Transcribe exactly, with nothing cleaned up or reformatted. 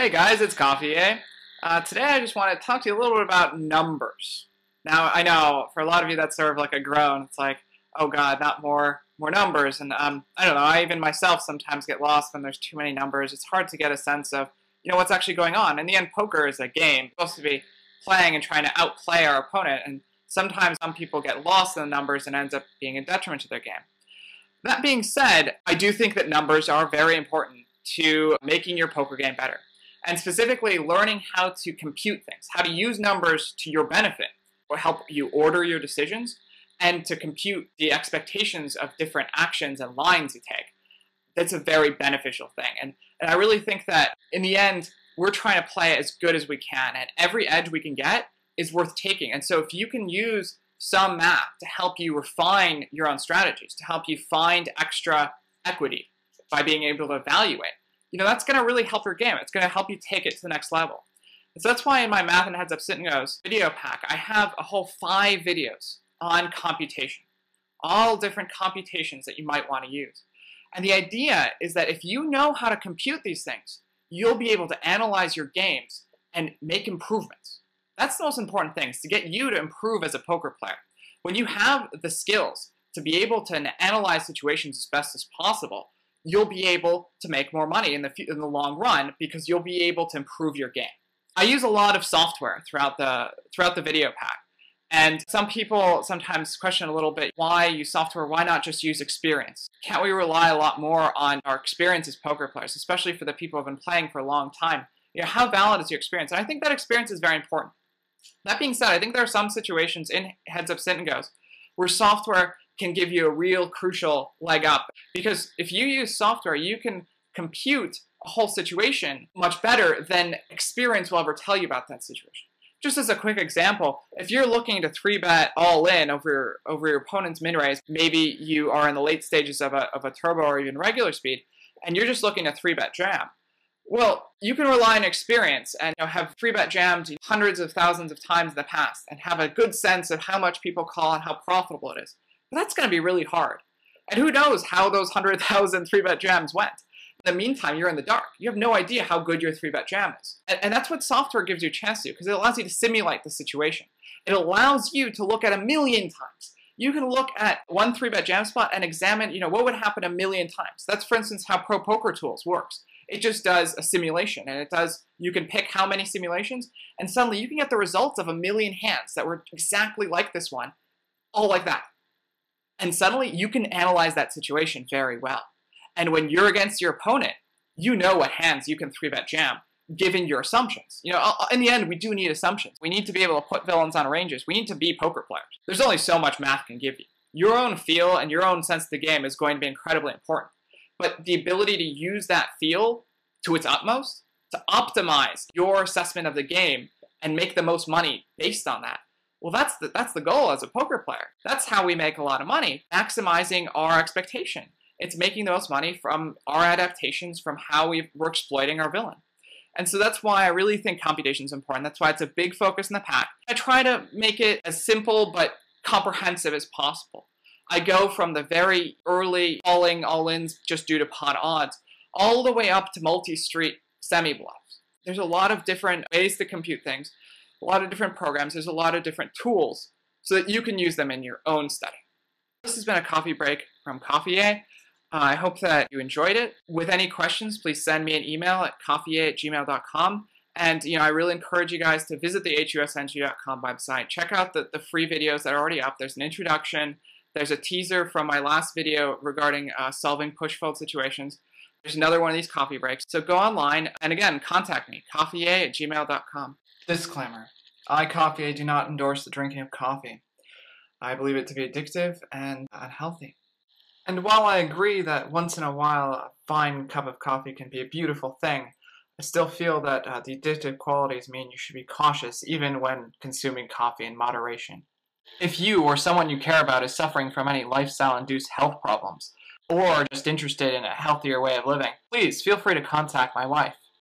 Hey guys, it's CoffeeA. Uh, today I just want to talk to you a little bit about numbers. Now I know for a lot of you that's sort of like a groan. It's like, oh god, not more more numbers. And um, I don't know, I even myself sometimes get lost when there's too many numbers. It's hard to get a sense of, you know, what's actually going on. In the end, poker is a game. We're supposed to be playing and trying to outplay our opponent, and sometimes some people get lost in the numbers and ends up being a detriment to their game. That being said, I do think that numbers are very important to making your poker game better. And specifically learning how to compute things, how to use numbers to your benefit, will help you order your decisions and to compute the expectations of different actions and lines you take. That's a very beneficial thing. And, and I really think that in the end, we're trying to play as good as we can, and every edge we can get is worth taking. And so if you can use some math to help you refine your own strategies, to help you find extra equity by being able to evaluate, you know, that's going to really help your game. It's going to help you take it to the next level. And so that's why in my Math and Heads Up Sit and Goes video pack, I have a whole five videos on computation, all different computations that you might want to use. And the idea is that if you know how to compute these things, you'll be able to analyze your games and make improvements. That's the most important thing, is to get you to improve as a poker player. When you have the skills to be able to analyze situations as best as possible, you'll be able to make more money in the, in the long run because you'll be able to improve your game. I use a lot of software throughout the, throughout the video pack, and some people sometimes question a little bit, why use software, why not just use experience? Can't we rely a lot more on our experience as poker players, especially for the people who have been playing for a long time? You know, how valid is your experience? And I think that experience is very important. That being said, I think there are some situations in Heads Up Sit and Goes where software can give you a real crucial leg up, because if you use software, you can compute a whole situation much better than experience will ever tell you about that situation. Just as a quick example, if you're looking to three bet all in over your, over your opponent's min-raise, maybe you are in the late stages of a, of a turbo or even regular speed, and you're just looking to three bet jam. Well, you can rely on experience and, you know, have three bet jammed hundreds of thousands of times in the past and have a good sense of how much people call and how profitable it is. But that's going to be really hard. And who knows how those one hundred thousand three bet jams went. In the meantime, you're in the dark. You have no idea how good your three bet jam is. And, and that's what software gives you a chance to do, because it allows you to simulate the situation. It allows you to look at a million times. You can look at one three bet jam spot and examine, you know, what would happen a million times. That's, for instance, how Pro Poker Tools works. It just does a simulation, and it does, you can pick how many simulations, and suddenly you can get the results of a million hands that were exactly like this one, all like that. And suddenly you can analyze that situation very well. And when you're against your opponent, you know what hands you can three bet jam, given your assumptions. You know, in the end, we do need assumptions. We need to be able to put villains on ranges. We need to be poker players. There's only so much math can give you. Your own feel and your own sense of the game is going to be incredibly important. But the ability to use that feel to its utmost, to optimize your assessment of the game and make the most money based on that, well, that's the, that's the goal as a poker player. That's how we make a lot of money, maximizing our expectation. It's making the most money from our adaptations, from how we we're exploiting our villain. And so that's why I really think computation is important. That's why it's a big focus in the pack. I try to make it as simple but comprehensive as possible. I go from the very early all-in, all-ins just due to pot odds, all the way up to multi-street semi-bluffs. There's a lot of different ways to compute things, a lot of different programs, there's a lot of different tools so that you can use them in your own study. This has been a coffee break from CoffeeA. Uh, I hope that you enjoyed it. With any questions, please send me an email at coffeea at gmail dot com. And, you know, I really encourage you guys to visit the husng dot com website. Check out the, the free videos that are already up. There's an introduction. There's a teaser from my last video regarding uh, solving push-fold situations. There's another one of these coffee breaks. So go online and, again, contact me, coffeea at gmail dot com. Disclaimer. I, CoffeeA, do not endorse the drinking of coffee. I believe it to be addictive and unhealthy. And while I agree that once in a while a fine cup of coffee can be a beautiful thing, I still feel that uh, the addictive qualities mean you should be cautious even when consuming coffee in moderation. If you or someone you care about is suffering from any lifestyle-induced health problems, or just interested in a healthier way of living, please feel free to contact my wife.